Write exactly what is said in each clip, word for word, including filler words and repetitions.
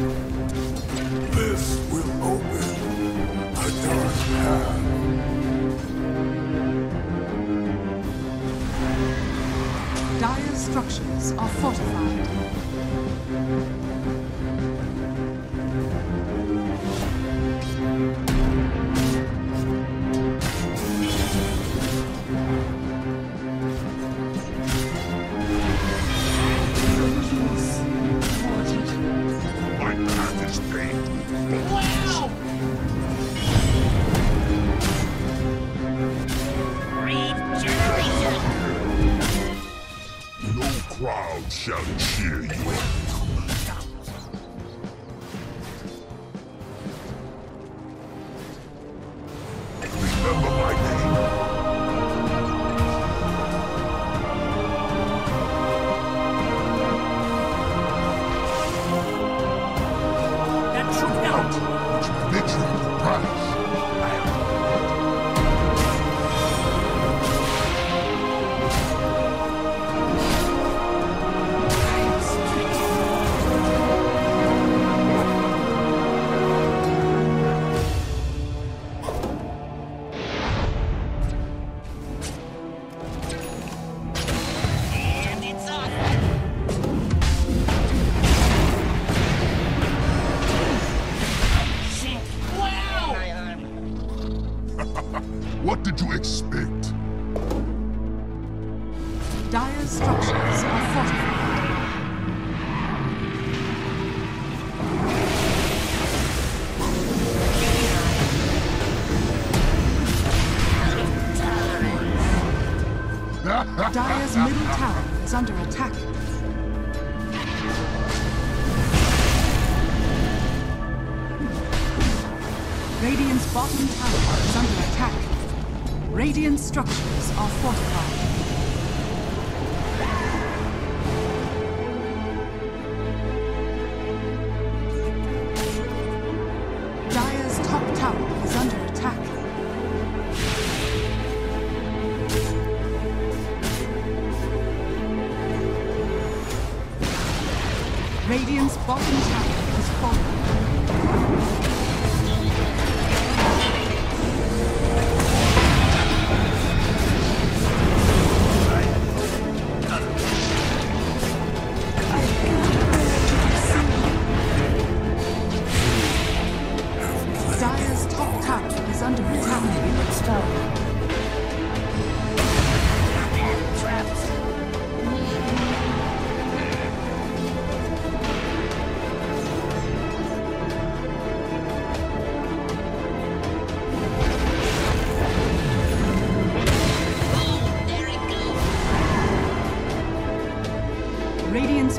This will open a dark path. Dire structures are fortified. Shall cheer you. Remember my name. That should help. Which the promise. What did you expect? Dire structures are fortified. Dire's middle tower is under attack. Radiant's bottom tower is under attack. Radiant structures are fortified. Dire's top tower is under attack. Radiant's bottom tower is falling. Radiant's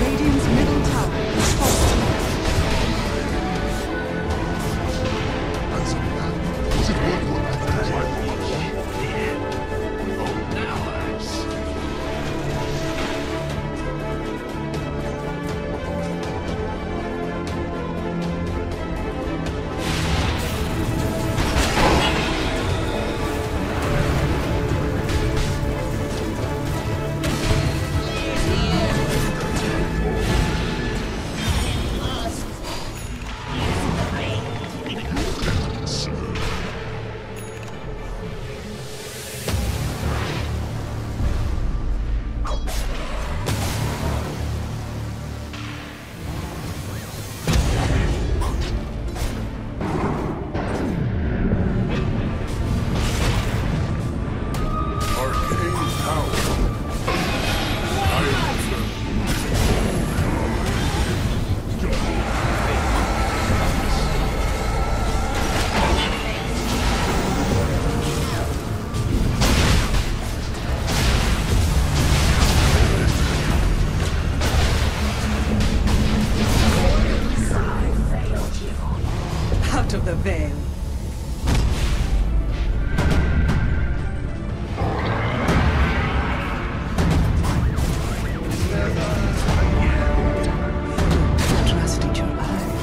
Radiant's middle tower is the veil. Trusted your eyes.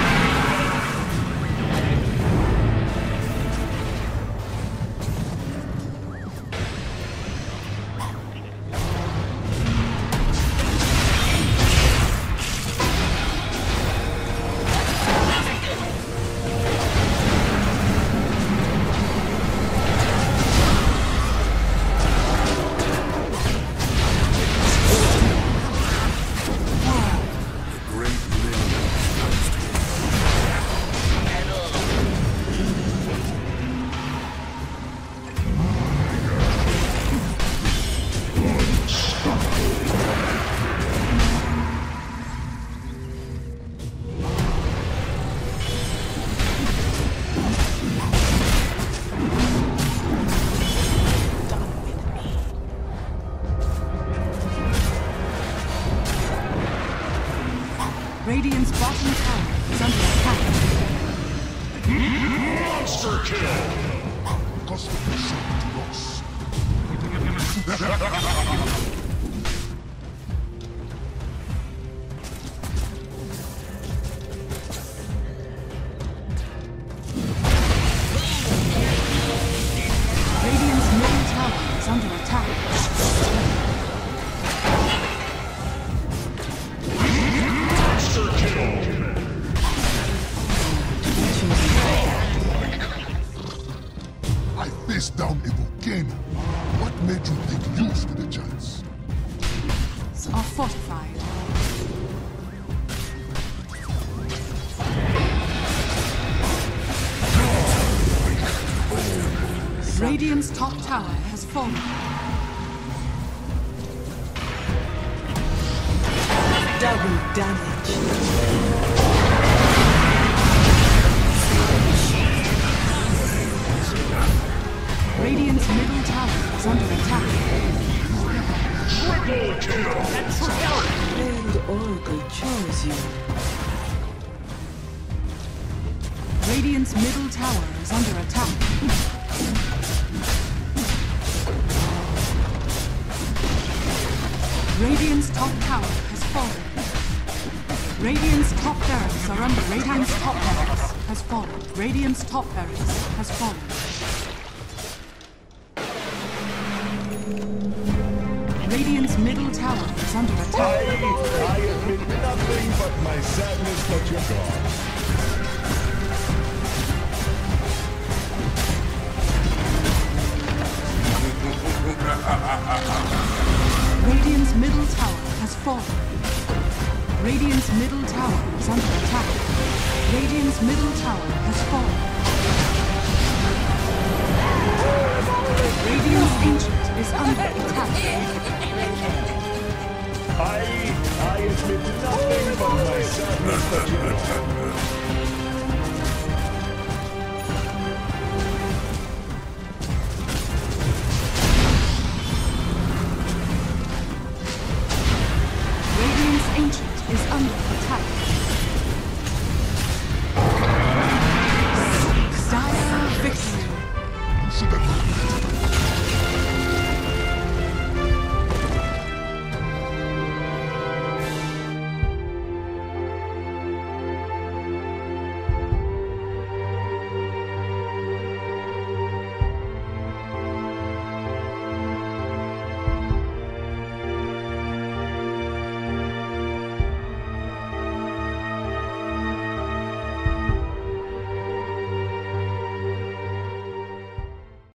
Radiant's bottom tower is under attack. Monster kill! Cosmic shot loss. Radiant's middle tower is under attack. Down a volcano. What made you think you stood a chance? Are fortified. Oh, Radiant's top tower has fallen. Double damage. Radiant's middle tower is under attack. Triple kill! And Oracle chose you. Radiant's middle tower is under attack. Radiant's top tower has fallen. Radiant's top barracks are under Radiant's top barracks has fallen. Radiant's top barracks has fallen. Radiant's middle tower is under attack. I, I have been nothing but my sadness that you're gone. Radiant's middle tower has fallen. Radiant's middle tower is under attack. Radiant's middle tower has fallen. Radiant's ancient is under attack. I, I admit nothing but myself.